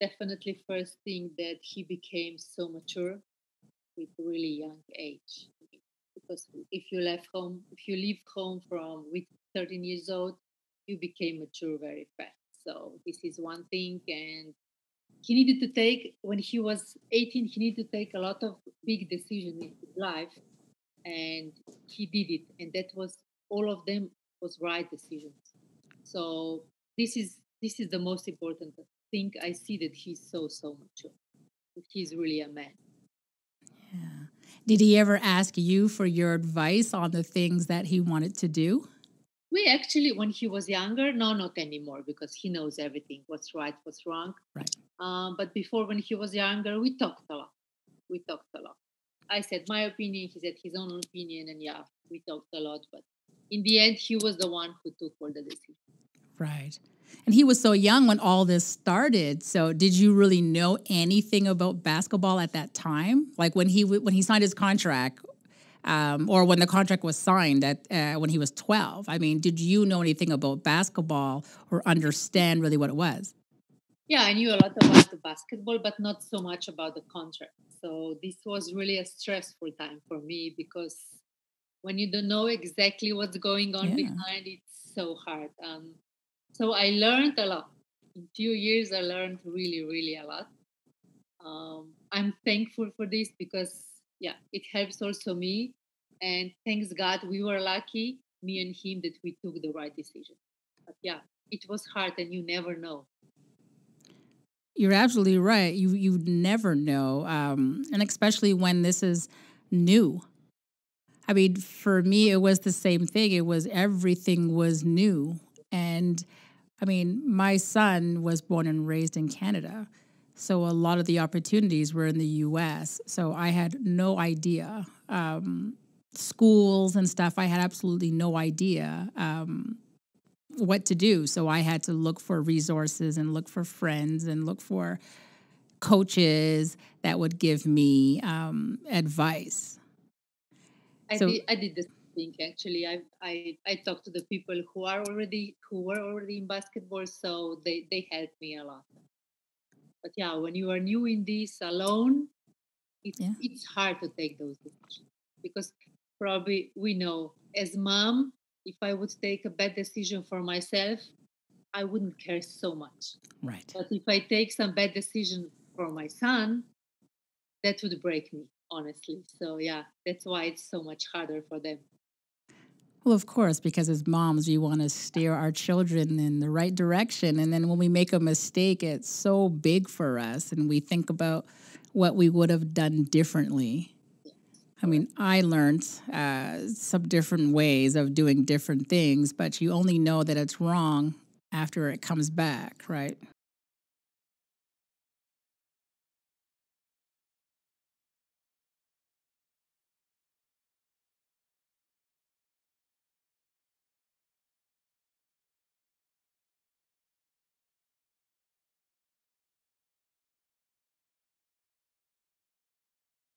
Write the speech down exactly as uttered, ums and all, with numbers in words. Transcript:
definitely first thing that he became so mature with really young age. Because if you left home, if you leave home from with thirteen years old, you became mature very fast. So this is one thing. And he needed to take, when he was eighteen, he needed to take a lot of big decisions in his life. And he did it. And that was, all of them was right decisions. So this is this is the most important thing. I see that he's so, so mature. He's really a man. Yeah. Did he ever ask you for your advice on the things that he wanted to do? We actually, when he was younger, no, not anymore, because he knows everything, what's right, what's wrong. Right. Um, but before, when he was younger, we talked a lot. We talked a lot. I said my opinion, he said his own opinion, and yeah, we talked a lot. But in the end, he was the one who took all the decisions. Right. And he was so young when all this started. So did you really know anything about basketball at that time? Like when he when he signed his contract, um, or when the contract was signed at uh, when he was twelve. I mean, did you know anything about basketball or understand really what it was? Yeah, I knew a lot about the basketball, but not so much about the contract. So this was really a stressful time for me, because when you don't know exactly what's going on yeah. behind, it's so hard. Um, so I learned a lot. In few years, I learned really, really a lot. Um, I'm thankful for this because, yeah, it helps also me. And thanks God, we were lucky, me and him, that we took the right decision. But yeah, it was hard, and you never know. You're absolutely right. You you never know, um, and especially when this is new. I mean, for me, it was the same thing. It was everything was new, and I mean, my son was born and raised in Canada, so a lot of the opportunities were in the U S. So I had no idea. Um, schools and stuff, I had absolutely no idea. Um, what to do. So I had to look for resources and look for friends and look for coaches that would give me um, advice. I, so, did, I did the same thing, actually. I, I I talked to the people who are already, who were already in basketball, so they, they helped me a lot. But yeah, when you are new in this alone, it's, yeah. it's hard to take those decisions, because probably we know as mom, if I would take a bad decision for myself, I wouldn't care so much. Right. But if I take some bad decision for my son, that would break me, honestly. So yeah, that's why it's so much harder for them. Well, of course, because as moms, we want to steer our children in the right direction. And then when we make a mistake, it's so big for us. And we think about what we would have done differently. I mean, I learned uh, some different ways of doing different things, but you only know that it's wrong after it comes back, right?